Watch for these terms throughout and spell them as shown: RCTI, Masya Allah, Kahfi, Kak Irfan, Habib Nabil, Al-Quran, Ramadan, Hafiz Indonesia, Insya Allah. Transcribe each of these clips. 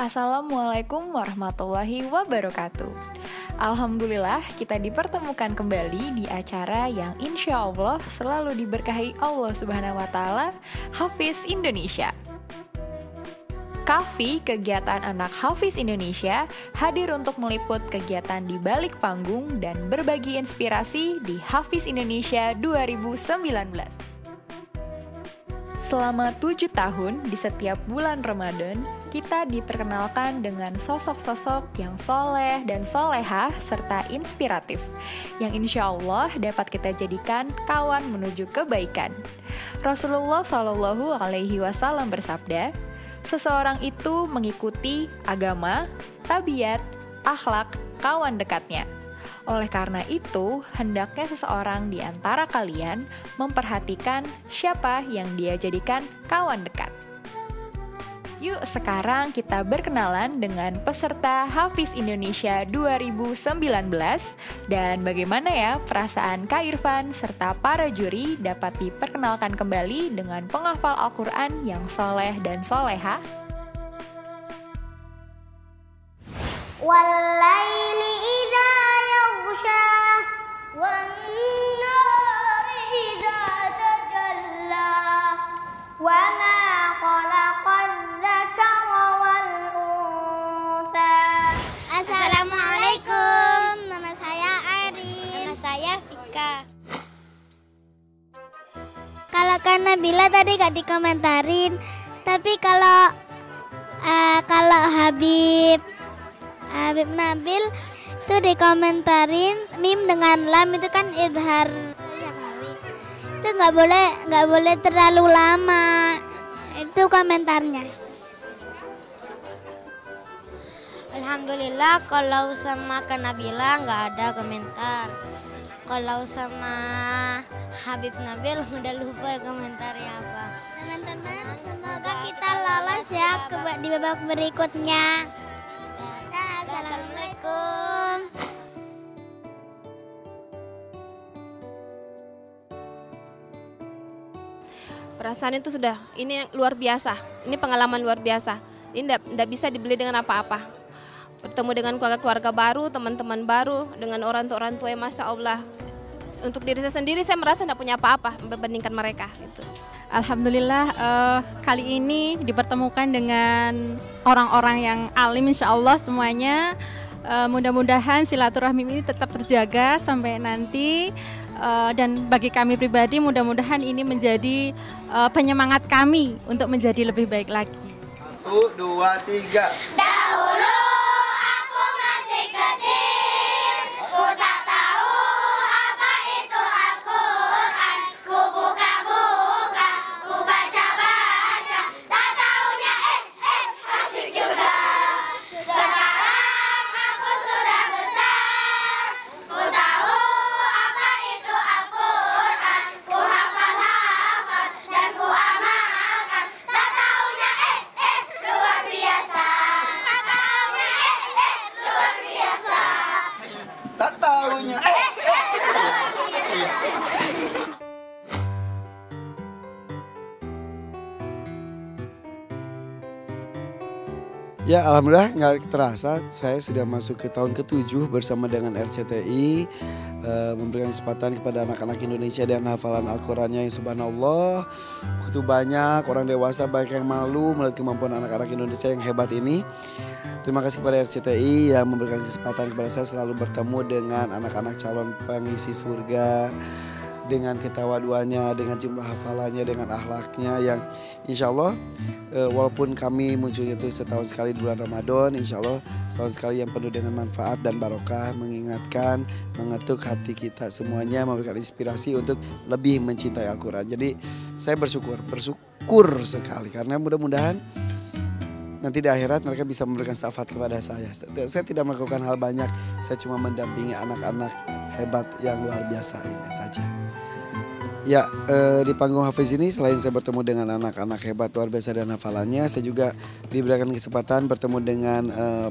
Assalamualaikum warahmatullahi wabarakatuh. Alhamdulillah kita dipertemukan kembali di acara yang insya Allah selalu diberkahi Allah Subhanahu Wa Taala, Hafiz Indonesia. Kahfi, kegiatan anak Hafiz Indonesia, hadir untuk meliput kegiatan di balik panggung dan berbagi inspirasi di Hafiz Indonesia 2019. Selama 7 tahun di setiap bulan Ramadan, kita diperkenalkan dengan sosok-sosok yang soleh dan solehah serta inspiratif, yang insya Allah dapat kita jadikan kawan menuju kebaikan. Rasulullah SAW bersabda, seseorang itu mengikuti agama, tabiat, akhlak, kawan dekatnya. Oleh karena itu, hendaknya seseorang di antara kalian memperhatikan siapa yang dia jadikan kawan dekat. Yuk sekarang kita berkenalan dengan peserta Hafiz Indonesia 2019 dan bagaimana ya perasaan Kak Irfan serta para juri dapat diperkenalkan kembali dengan penghafal Al-Quran yang soleh dan soleha. Wallaili idha yaghsha wan-nahari idha tajalla wa ma khalaqa adh-dhakara wal-untha. Assalamualaikum, nama saya Arin. Nama saya Fika. Kalau Kak Nabila tadi gak dikomentarin, tapi kalau Habib Nabil itu dikomentarin mim dengan lam, itu kan idhar. Itu nggak boleh terlalu lama. Itu komentarnya. Alhamdulillah kalau sama Kak Nabila nggak ada komentar. Kalau sama Habib Nabil udah lupa komentarnya apa. Teman-teman, semoga kita lolos ya di babak berikutnya. Assalamualaikum. Perasaan itu sudah, ini luar biasa. Ini pengalaman luar biasa. Ini tidak bisa dibeli dengan apa-apa. Bertemu dengan keluarga-keluarga baru, teman-teman baru, dengan orang tua yang Masya Allah. Untuk diri saya sendiri, saya merasa tidak punya apa-apa membandingkan mereka. Gitu. Alhamdulillah kali ini dipertemukan dengan orang-orang yang alim insya Allah semuanya. Mudah-mudahan silaturahmi ini tetap terjaga sampai nanti. Dan bagi kami pribadi mudah-mudahan ini menjadi penyemangat kami untuk menjadi lebih baik lagi. 1, 2, 3. Dahulu aku masih kecil, ku tak tahu apa itu Al-Quran. Ku baca, tak taunya asyik juga. Sekarang aku sudah besar, ku tahu apa itu Al-Quran. Ku hafal dan ku amalkan, tak taunya luar biasa. Luar biasa. Tak taunya luar biasa. Ya, alhamdulillah nggak terasa saya sudah masuk ke tahun ke-7 bersama dengan RCTI, memberikan kesempatan kepada anak-anak Indonesia dan hafalan Al-Qurannya yang subhanallah. Begitu banyak orang dewasa banyak yang malu melihat kemampuan anak-anak Indonesia yang hebat ini. Terima kasih kepada RCTI yang memberikan kesempatan kepada saya selalu bertemu dengan anak-anak calon pengisi surga. Dengan ketawaduannya, dengan jumlah hafalannya, dengan akhlaknya yang insya Allah walaupun kami munculnya itu setahun sekali di bulan Ramadan, insya Allah setahun sekali yang penuh dengan manfaat dan barokah, mengingatkan, mengetuk hati kita semuanya, memberikan inspirasi untuk lebih mencintai Al-Quran. Jadi saya bersyukur sekali karena mudah-mudahan nanti di akhirat mereka bisa memberikan syafaat kepada saya. Saya tidak melakukan hal banyak, saya cuma mendampingi anak-anak hebat yang luar biasa ini saja. Ya, di panggung Hafiz ini selain saya bertemu dengan anak-anak hebat luar biasa dan hafalannya, saya juga diberikan kesempatan bertemu dengan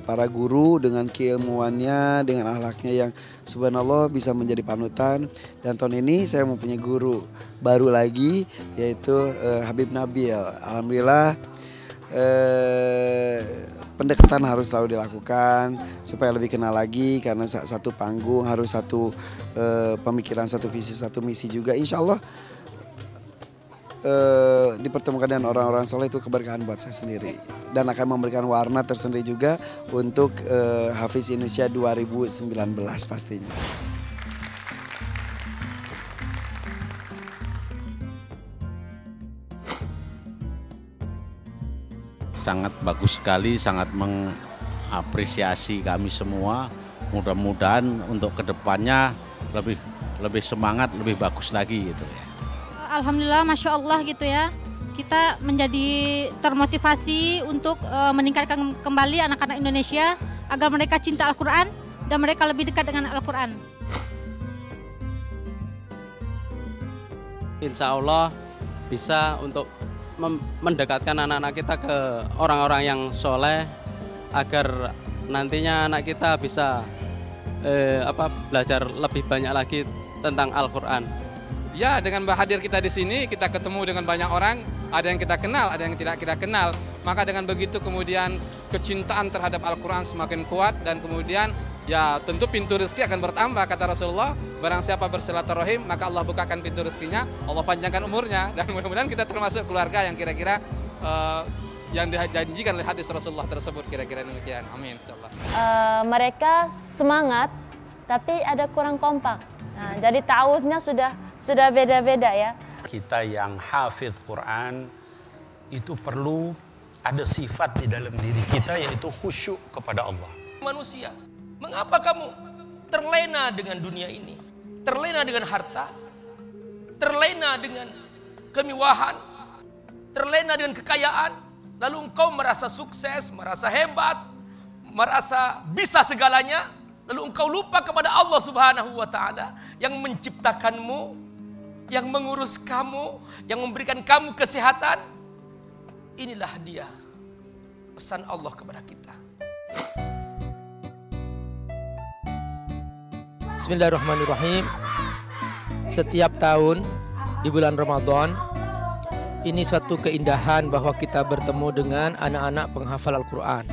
para guru, dengan keilmuannya, dengan akhlaknya yang subhanallah bisa menjadi panutan. Dan tahun ini saya mempunyai guru baru lagi, yaitu Habib Nabil. Alhamdulillah pendekatan harus selalu dilakukan supaya lebih kenal lagi, karena satu panggung harus satu pemikiran, satu visi, satu misi juga. Insya Allah dipertemukan dengan orang-orang soleh itu keberkahan buat saya sendiri, dan akan memberikan warna tersendiri juga untuk Hafiz Indonesia 2019 pastinya. Sangat bagus sekali, sangat mengapresiasi kami semua. Mudah-mudahan untuk kedepannya lebih semangat, lebih bagus lagi gitu ya. Alhamdulillah, Masya Allah gitu ya. Kita menjadi termotivasi untuk meningkatkan kembali anak-anak Indonesia agar mereka cinta Al-Quran dan mereka lebih dekat dengan Al-Quran. Insya Allah bisa untuk mendekatkan anak-anak kita ke orang-orang yang soleh, agar nantinya anak kita bisa belajar lebih banyak lagi tentang Al-Quran. Ya, dengan hadir kita di sini, kita ketemu dengan banyak orang, ada yang kita kenal, ada yang tidak kita kenal. Maka dengan begitu kemudian kecintaan terhadap Al-Quran semakin kuat, dan kemudian ya tentu pintu rezeki akan bertambah. Kata Rasulullah, barang siapa bersilaturahim maka Allah bukakan pintu rezekinya, Allah panjangkan umurnya, dan mudah-mudahan kita termasuk keluarga yang kira-kira yang dijanjikan oleh hadis Rasulullah tersebut, kira-kira demikian. Amin, insyaallah. Mereka semangat tapi ada kurang kompak. Nah, jadi ta'awudnya sudah beda-beda ya. Kita yang hafidh Quran itu perlu ada sifat di dalam diri kita, yaitu khusyuk kepada Allah. Manusia, mengapa kamu terlena dengan dunia ini? Terlena dengan harta, terlena dengan kemewahan, terlena dengan kekayaan, lalu engkau merasa sukses, merasa hebat, merasa bisa segalanya, lalu engkau lupa kepada Allah Subhanahu wa Ta'ala yang menciptakanmu, yang mengurus kamu, yang memberikan kamu kesehatan. Inilah dia pesan Allah kepada kita. Bismillahirrahmanirrahim. Setiap tahun di bulan Ramadan ini suatu keindahan bahwa kita bertemu dengan anak-anak penghafal Al-Quran.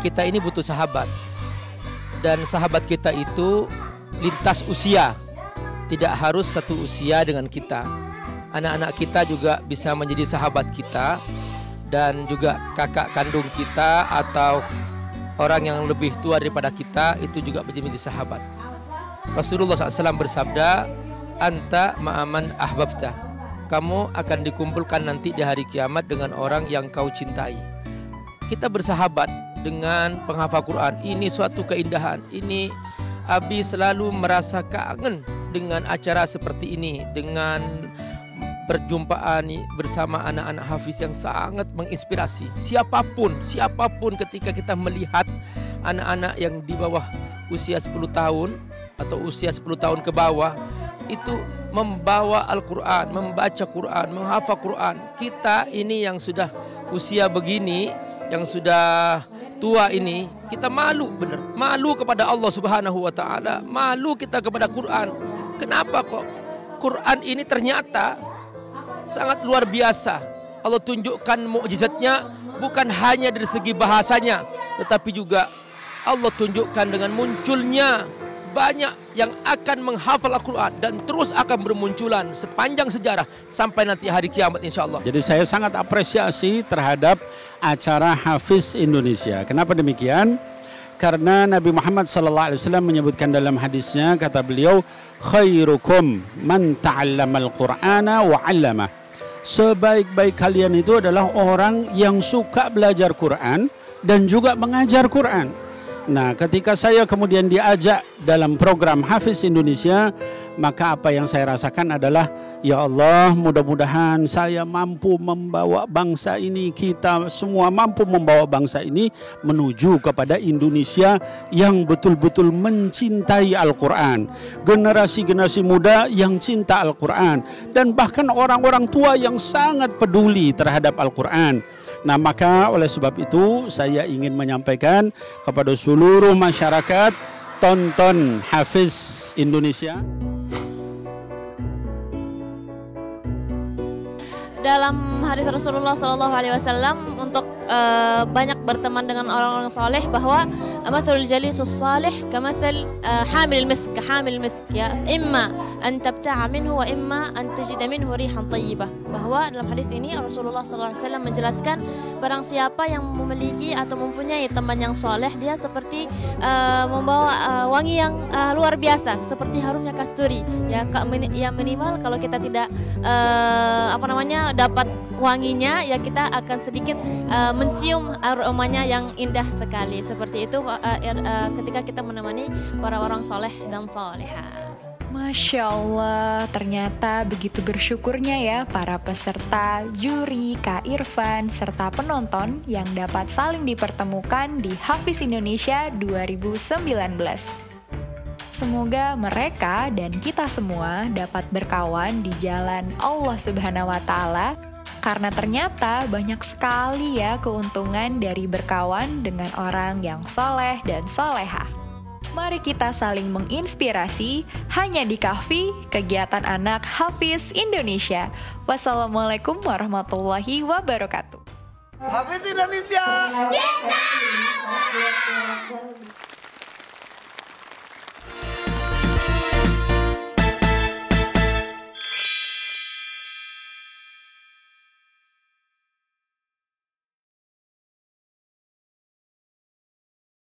Kita ini butuh sahabat, dan sahabat kita itu lintas usia, tidak harus satu usia dengan kita. Anak-anak kita juga bisa menjadi sahabat kita, dan juga kakak kandung kita atau orang yang lebih tua daripada kita itu juga menjadi sahabat. Rasulullah SAW bersabda, "Anta ma'aman ahbabta." Kamu akan dikumpulkan nanti di hari kiamat dengan orang yang kau cintai. Kita bersahabat dengan penghafal Quran. Ini suatu keindahan. Ini Abi selalu merasa kangen dengan acara seperti ini, dengan perjumpaan bersama anak-anak hafiz yang sangat menginspirasi siapapun. Ketika kita melihat anak-anak yang di bawah usia 10 tahun atau usia 10 tahun ke bawah itu membawa Al-Quran, membaca Quran, menghafal Quran. Kita ini yang sudah usia begini, yang sudah tua ini, kita malu, benar, malu kepada Allah Subhanahu wa Ta'ala, malu kita kepada Quran. Kenapa kok Quran ini ternyata sangat luar biasa. Allah tunjukkan mukjizatnya bukan hanya dari segi bahasanya, tetapi juga Allah tunjukkan dengan munculnya banyak yang akan menghafal Al-Quran, dan terus akan bermunculan sepanjang sejarah sampai nanti hari kiamat insya Allah. Jadi saya sangat apresiasi terhadap acara Hafiz Indonesia. Kenapa demikian? Karena Nabi Muhammad SAW menyebutkan dalam hadisnya, kata beliau, khairukum man ta'allamal Qur'ana wa 'allamah. Sebaik-baik kalian itu adalah orang yang suka belajar Quran dan juga mengajar Quran. Nah, ketika saya kemudian diajak dalam program Hafiz Indonesia, maka apa yang saya rasakan adalah, ya Allah, mudah-mudahan saya mampu membawa bangsa ini, kita semua mampu membawa bangsa ini menuju kepada Indonesia yang betul-betul mencintai Al-Quran. Generasi-generasi muda yang cinta Al-Quran, dan bahkan orang-orang tua yang sangat peduli terhadap Al-Quran. Nah, maka oleh sebab itu saya ingin menyampaikan kepada seluruh masyarakat, tonton Hafiz Indonesia. dalam hadis Rasulullah SAW untuk banyak berteman dengan orang-orang soleh, bahwa mathalul jalisus salih kamathal hamil misk ya, imma an tabta'a minhu wa imma an tajida minhu rihan thayyibah. Bahwa dalam hadis ini Rasulullah SAW menjelaskan barang siapa yang memiliki atau mempunyai teman yang soleh, dia seperti membawa wangi yang luar biasa, seperti harumnya kasturi ya, yang minimal kalau kita tidak dapat wanginya ya, kita akan sedikit mencium aromanya yang indah sekali. Seperti itu ketika kita menemani para orang soleh dan soleha. Masya Allah, ternyata begitu bersyukurnya ya para peserta, juri, Kak Irfan, serta penonton yang dapat saling dipertemukan di Hafiz Indonesia 2019. Semoga mereka dan kita semua dapat berkawan di jalan Allah Subhanahu wa Ta'ala, karena ternyata banyak sekali ya keuntungan dari berkawan dengan orang yang soleh dan soleha. Mari kita saling menginspirasi hanya di Kahfi, kegiatan anak Hafiz Indonesia. Wassalamualaikum warahmatullahi wabarakatuh. Hafiz Indonesia. Cinta Allah.